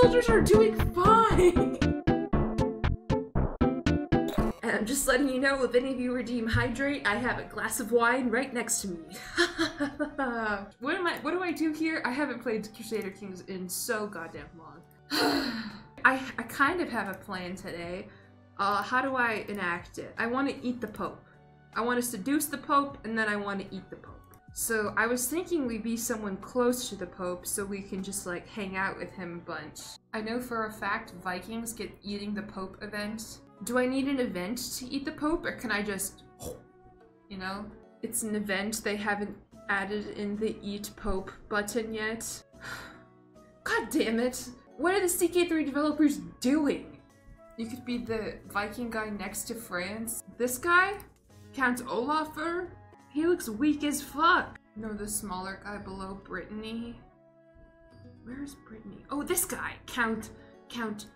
soldiers are doing fine! And I'm just letting you know, if any of you redeem Hydrate, I have a glass of wine right next to me. What do I do here? I haven't played Crusader Kings in so goddamn long. I kind of have a plan today. How do I enact it? I want to eat the Pope. I want to seduce the Pope, and then I want to eat the Pope. So I was thinking we'd be someone close to the Pope so we can just like hang out with him a bunch. I know for a fact Vikings get eating the Pope event. Do I need an event to eat the Pope, or can I just, you know? It's an event, they haven't added in the eat Pope button yet. God damn it. What are the CK3 developers doing? You could be the Viking guy next to France. This guy? Count Olafur? He looks weak as fuck. No, the smaller guy below Brittany. Where's Brittany? Oh, this guy! Count Hasten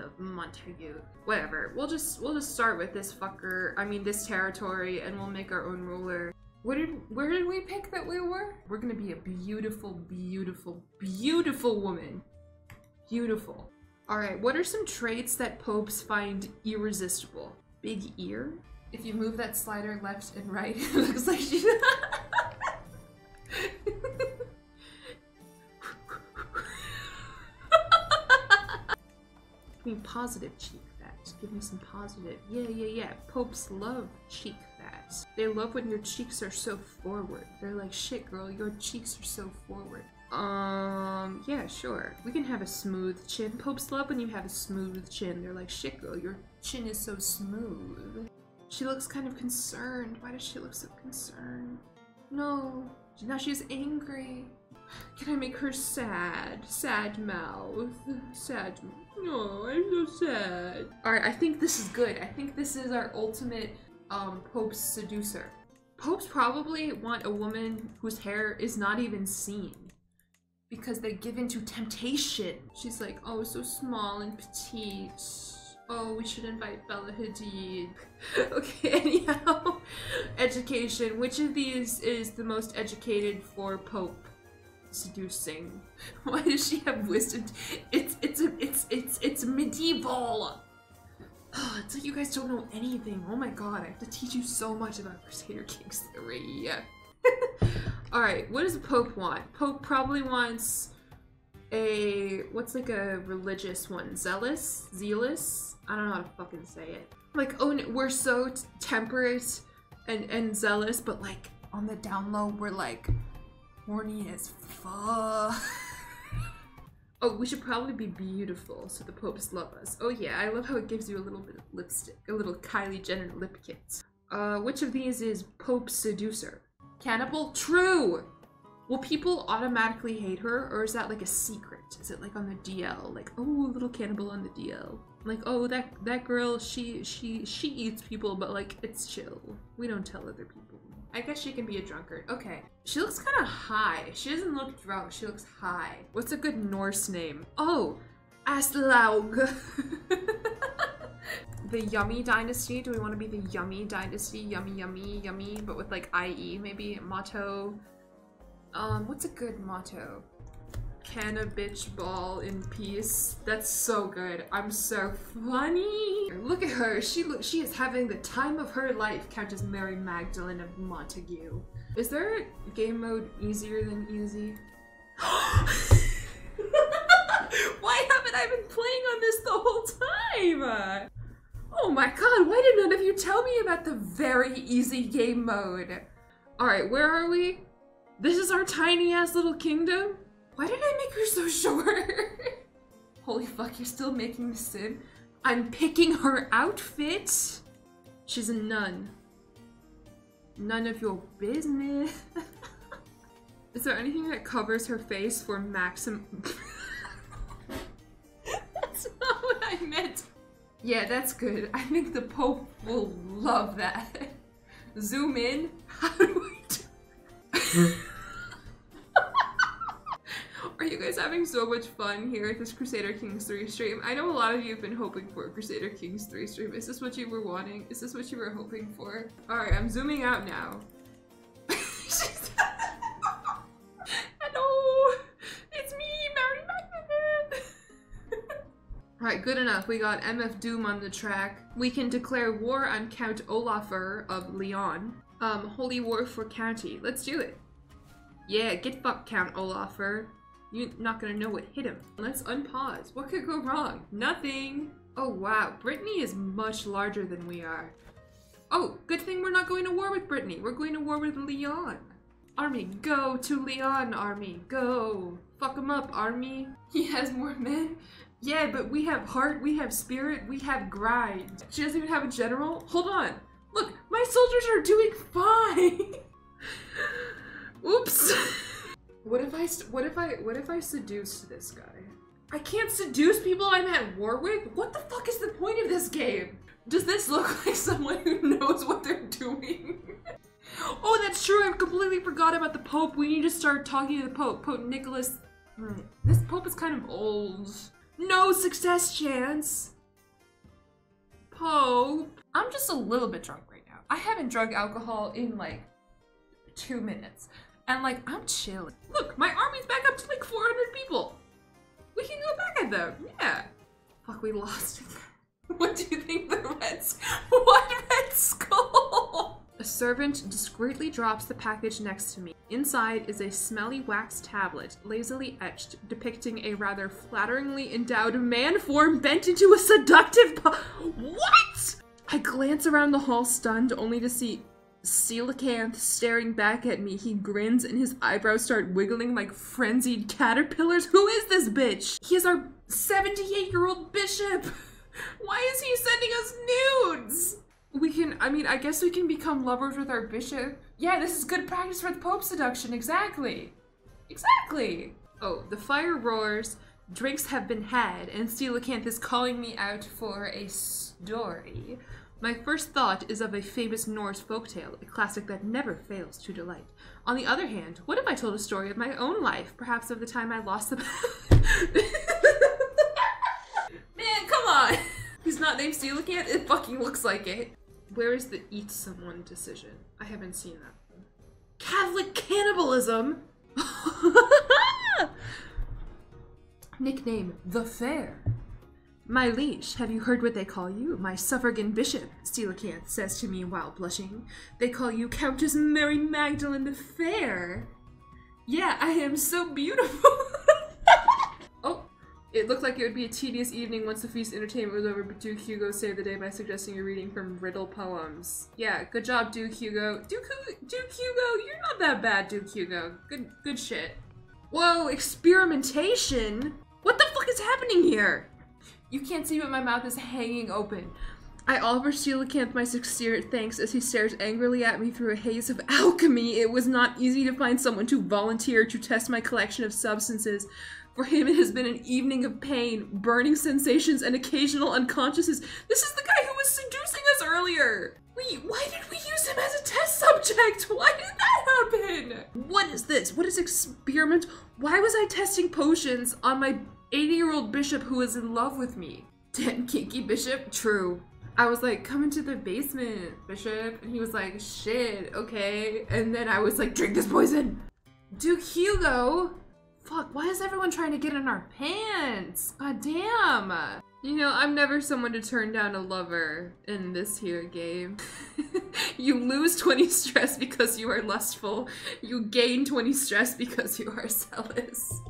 of Montague. Whatever. We'll just start with this fucker. I mean this territory, and we'll make our own ruler. Where did we pick that we were? We're gonna be a beautiful, beautiful, beautiful woman. Beautiful. Alright, what are some traits that popes find irresistible? Big ear? If you move that slider left and right, it looks like she's give me positive cheek fat. Give me some positive. Yeah, yeah, yeah. Popes love cheek fat. They love when your cheeks are so forward. They're like, shit girl, your cheeks are so forward. Yeah, sure. We can have a smooth chin. Popes love when you have a smooth chin. They're like, shit girl, your chin is so smooth. She looks kind of concerned. Why does she look so concerned? No. Now she's angry. Can I make her sad? Sad mouth. Sad. No, I'm so sad. Alright, I think this is good. I think this is our ultimate, Pope's seducer. Popes probably want a woman whose hair is not even seen, because they give in to temptation. She's like, oh, so small and petite. Oh, we should invite Bella Hadid. Okay, anyhow. Education. Which of these is the most educated for Pope seducing? Why does she have wisdom? It's medieval. Oh, it's like you guys don't know anything. Oh my god, I have to teach you so much about Crusader Kings III. Alright, what does a Pope want? Pope probably wants a, what's like a religious one? Zealous? Zealous? I don't know how to fucking say it. Like, oh, we're so temperate and zealous, but like, on the down low, we're like, horny as fuck. Oh, we should probably be beautiful, so the popes love us. Oh yeah, I love how it gives you a little bit of lipstick, a little Kylie Jenner lip kit. Which of these is Pope seducer? Cannibal? True! Will people automatically hate her, or is that like a secret? Is it like on the DL? Like, oh, little cannibal on the DL. Like, oh, that girl, she eats people, but like, it's chill. We don't tell other people. I guess she can be a drunkard. Okay. She looks kind of high. She doesn't look drunk, she looks high. What's a good Norse name? Oh, Aslaug. The Yummy Dynasty. Do we want to be the Yummy Dynasty? Yummy, yummy, yummy, but with like IE maybe? Motto. What's a good motto? Can a bitch ball in peace? That's so good. I'm so funny. Look at her. She is having the time of her life. Countess Mary Magdalene of Montague. Is there a game mode easier than easy? Why haven't I been playing on this the whole time? Oh my god, why did none of you tell me about the very easy game mode? Alright, where are we? This is our tiny ass little kingdom? Why did I make her so short? Holy fuck, you're still making the sim? I'm picking her outfit! She's a nun. None of your business. Is there anything that covers her face for maximum? That's not what I meant. Yeah, that's good. I think the Pope will love that. Zoom in. How do I do? Are you guys having so much fun here at this Crusader Kings III stream? I know a lot of you have been hoping for a Crusader Kings III stream. Is this what you were wanting? Is this what you were hoping for? Alright, I'm zooming out now. Hello! Alright, good enough. We got MF Doom on the track. We can declare war on Count Olafur of Leon. Holy war for county. Let's do it. Yeah, get fucked, Count Olafur. You're not gonna know what hit him. Let's unpause. What could go wrong? Nothing. Oh wow, Brittany is much larger than we are. Oh, good thing we're not going to war with Brittany. We're going to war with Leon. Army, go to Leon, army, go. Fuck him up, army. He has more men. Yeah, but we have heart, we have spirit, we have grind. She doesn't even have a general? Hold on. Look, my soldiers are doing fine. Oops. What if I seduced this guy? I can't seduce people I'm at war with? What the fuck is the point of this game? Does this look like someone who knows what they're doing? Oh, that's true, I've completely forgot about the Pope. We need to start talking to the Pope. Pope Nicholas. This Pope is kind of old. No success chance. Pope. I'm just a little bit drunk right now. I haven't drunk alcohol in like 2 minutes. And like, I'm chilling. Look, my army's back up to like 400 people. We can go back at them, yeah. Fuck, we lost. What do you think the Reds? What Red Skull? A servant discreetly drops the package next to me. Inside is a smelly wax tablet, lazily etched, depicting a rather flatteringly endowed man form bent into a seductive What? I glance around the hall stunned, only to see Coelacanth staring back at me. He grins and his eyebrows start wiggling like frenzied caterpillars. Who is this bitch? He is our 78-year-old bishop. Why is he sending us nudes? I guess we can become lovers with our bishop. Yeah, this is good practice for the Pope seduction, exactly. Exactly. Oh, the fire roars, drinks have been had, and Coelacanth is calling me out for a story. My first thought is of a famous Norse folktale, a classic that never fails to delight. On the other hand, what if I told a story of my own life, perhaps of the time I lost the- Man, come on! He's not named Coelacanth? It fucking looks like it. Where is the eat someone decision? I haven't seen that one. Catholic cannibalism! Nickname, The Fair. My liege, have you heard what they call you? My suffragan bishop, Coelacanth says to me while blushing. They call you Countess Mary Magdalene the Fair. Yeah, I am so beautiful. Oh, it looked like it would be a tedious evening once the feast entertainment was over, but Duke Hugo saved the day by suggesting a reading from riddle poems. Yeah, good job, Duke Hugo. Duke Hugo, you're not that bad, Duke Hugo. Good shit. Whoa, experimentation? What the fuck is happening here? You can't see, but my mouth is hanging open. I offer Coelacanth my sincere thanks as he stares angrily at me through a haze of alchemy. It was not easy to find someone to volunteer to test my collection of substances. For him, it has been an evening of pain, burning sensations, and occasional unconsciousness. This is the guy who was seducing us earlier! Why did we use him as a test subject? Why did that happen? What is this? What is experiment? Why was I testing potions on my 80-year-old bishop who is in love with me? Damn kinky bishop? True. I was like, come into the basement, bishop. And he was like, shit, okay. And then I was like, drink this poison. Duke Hugo? Fuck, why is everyone trying to get in our pants? God damn. You know, I'm never someone to turn down a lover in this here game. You lose 20 stress because you are lustful. You gain 20 stress because you are zealous.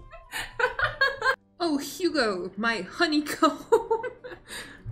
Oh, Hugo, my honeycomb.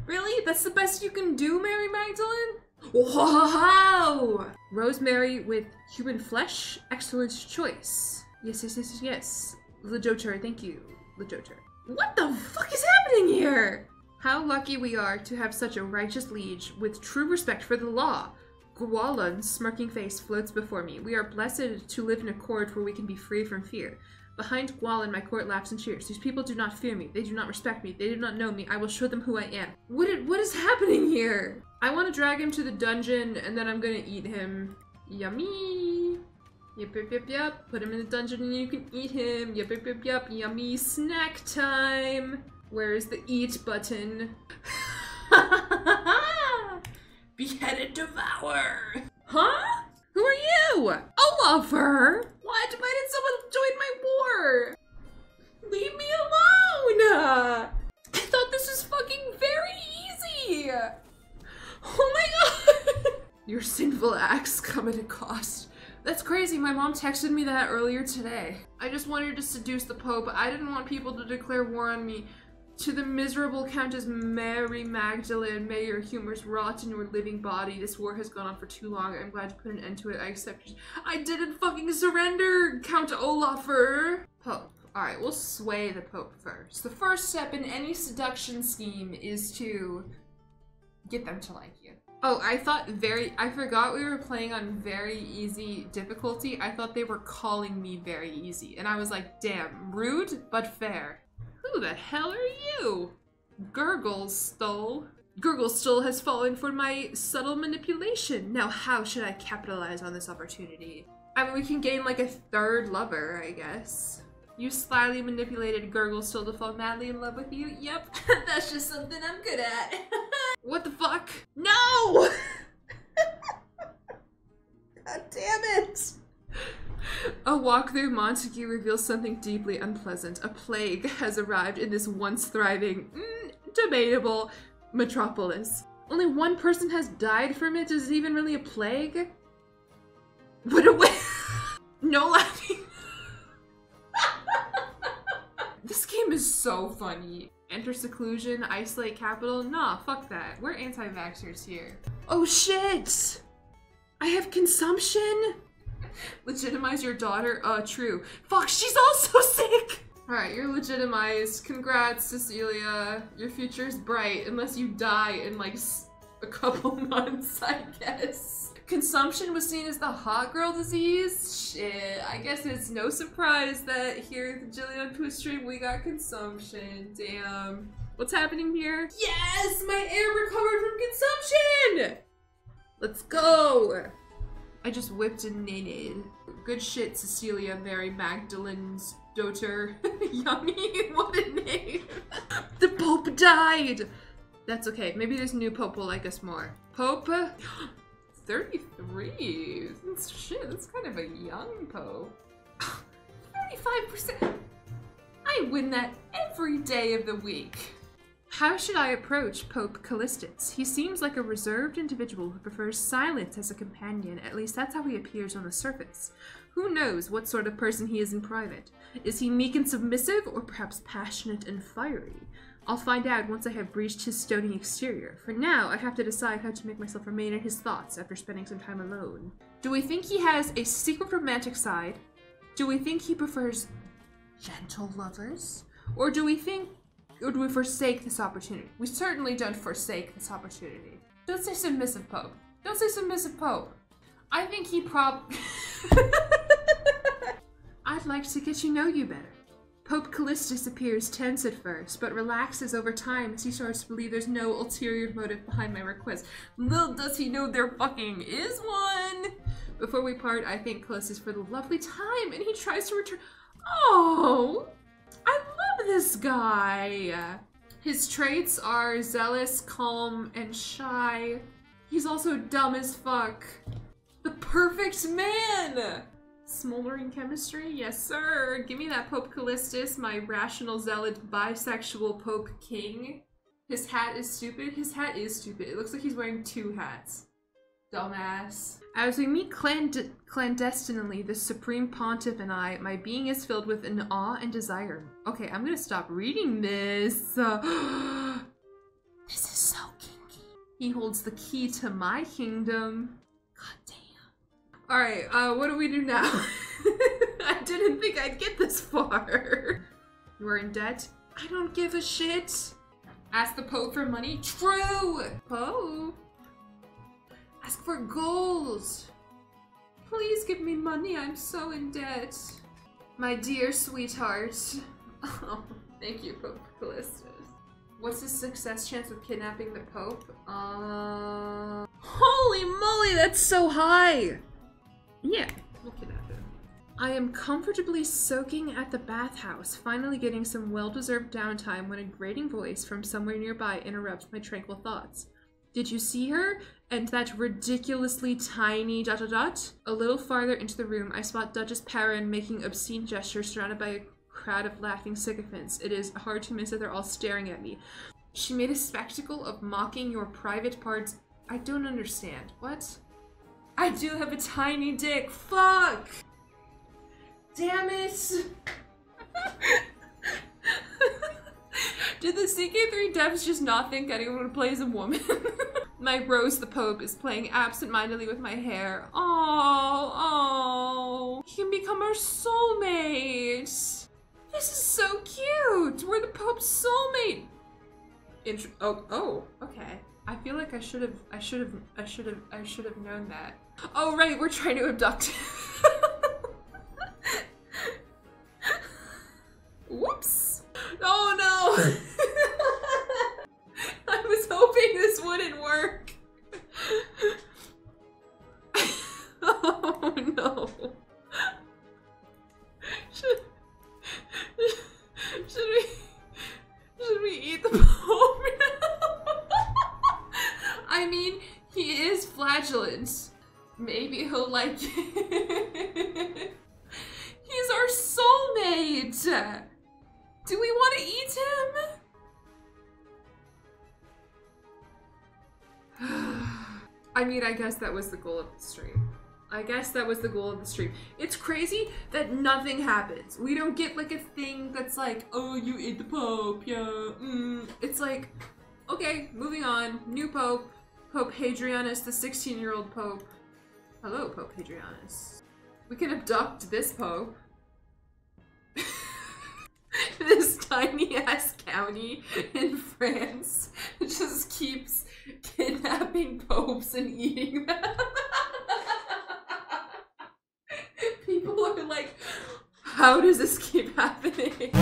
Really? That's the best you can do, Mary Magdalene? Wow! Rosemary with human flesh? Excellent choice. Yes, yes, yes, yes. Ledoter, thank you. Ledoter. What the fuck is happening here? How lucky we are to have such a righteous liege with true respect for the law. Gwalon's smirking face floats before me. We are blessed to live in a court where we can be free from fear. Behind Gwalon, my court laughs and cheers. These people do not fear me. They do not respect me. They do not know me. I will show them who I am. What is happening here? I want to drag him to the dungeon, and then I'm gonna eat him. Yummy! Yep, yep, yep, yep. Put him in the dungeon and you can eat him. Yep, yep, yep, yep. Yummy snack time! Where is the eat button? Behead and devour! Huh? Who are you? Olafur! What? Why did someone join my war? Leave me alone! I thought this was Your sinful acts come at a cost. That's crazy, my mom texted me that earlier today. I just wanted to seduce the Pope. I didn't want people to declare war on me. To the miserable Countess Mary Magdalene, may your humors rot in your living body. This war has gone on for too long. I'm glad to put an end to it. I accept it. I didn't fucking surrender, Count Olafur! Pope. Alright, we'll sway the Pope first. The first step in any seduction scheme is to get them to like you. Oh, I forgot we were playing on very easy difficulty. I thought they were calling me very easy. And I was like, damn, rude, but fair. Who the hell are you? Gurglestool. Gurglestool has fallen for my subtle manipulation. Now how should I capitalize on this opportunity? I mean, we can gain like a third lover, I guess. You slyly manipulated Gurglestool to fall madly in love with you? Yep, that's just something I'm good at. What the fuck? No! God damn it! A walk through Montague reveals something deeply unpleasant. A plague has arrived in this once thriving, debatable metropolis. Only one person has died from it. Is it even really a plague? What a way! No laughing. This game is so funny. Enter seclusion, isolate capital. Nah, fuck that. We're anti-vaxxers here. Oh shit! I have consumption? Legitimize your daughter? True. Fuck, she's also sick! Alright, you're legitimized. Congrats, Cecilia. Your future's bright, unless you die in like a couple months, I guess. Consumption was seen as the hot girl disease? Shit, I guess it's no surprise that here at the Jillian Poo stream we got consumption. Damn. What's happening here? Yes! My air recovered from consumption! Let's go! I just whipped a nene. Good shit, Cecilia Mary Magdalene's daughter. Yummy, what a name! The Pope died! That's okay, maybe this new Pope will like us more. Pope? 33? Shit, that's kind of a young Pope. 35%? I win that every day of the week. How should I approach Pope Callistus? He seems like a reserved individual who prefers silence as a companion. At least that's how he appears on the surface. Who knows what sort of person he is in private? Is he meek and submissive, or perhaps passionate and fiery? I'll find out once I have breached his stony exterior. For now, I have to decide how to make myself remain in his thoughts after spending some time alone. Do we think he has a secret romantic side? Do we think he prefers gentle lovers? Or do we think, or do we forsake this opportunity? We certainly don't forsake this opportunity. Don't say submissive Pope. Don't say submissive Pope. I think he I'd like to get to know you better. Pope Callistus appears tense at first, but relaxes over time as he starts to believe there's no ulterior motive behind my request. Little does he know there fucking is one! Before we part, I thank Callistus for the lovely time, and he tries to return— Oh! I love this guy! His traits are zealous, calm, and shy. He's also dumb as fuck. The perfect man! Smoldering chemistry? Yes, sir! Give me that Pope Callistus, my rational zealot bisexual Pope King. His hat is stupid. His hat is stupid. It looks like he's wearing two hats. Dumbass. As we meet clandestinely, the Supreme Pontiff and I, my being is filled with an awe and desire. Okay, I'm gonna stop reading this. This is so kinky. He holds the key to my kingdom. God damn. Alright, what do we do now? I didn't think I'd get this far. You are in debt? I don't give a shit. Ask the Pope for money? True! Pope? Ask for gold. Please give me money, I'm so in debt. My dear sweetheart. Oh, thank you, Pope Callistus. What's his success chance of kidnapping the Pope? Holy moly, that's so high! Yeah, look at that. I am comfortably soaking at the bathhouse, finally getting some well-deserved downtime when a grating voice from somewhere nearby interrupts my tranquil thoughts. Did you see her? And that ridiculously tiny dot dot dot? A little farther into the room, I spot Duchess Perrin making obscene gestures surrounded by a crowd of laughing sycophants. It is hard to miss that they're all staring at me. She made a spectacle of mocking your private parts. I don't understand. What? I do have a tiny dick. Fuck! Damn it! Did the CK3 devs just not think anyone would play as a woman? My Rose the Pope is playing absentmindedly with my hair. Oh, he can become our soulmate. This is so cute. We're the Pope's soulmate. Okay. I feel like I should have known that. Oh, right, we're trying to abduct him. Whoops. Oh, no. I was hoping this wouldn't work. Oh, no. Should we eat the poem now? I mean, he is flagellant. Maybe he'll like it. He's our soulmate. Do we want to eat him? I mean, I guess that was the goal of the stream. It's crazy that nothing happens. We don't get like a thing that's like, oh, you ate the Pope, yeah. It's like, okay, moving on. New Pope, Pope Hadrianus, the 16-year-old Pope. Hello, Pope Hadrianus. We can abduct this Pope. This tiny-ass county in France just keeps kidnapping popes and eating them. People are like, how does this keep happening?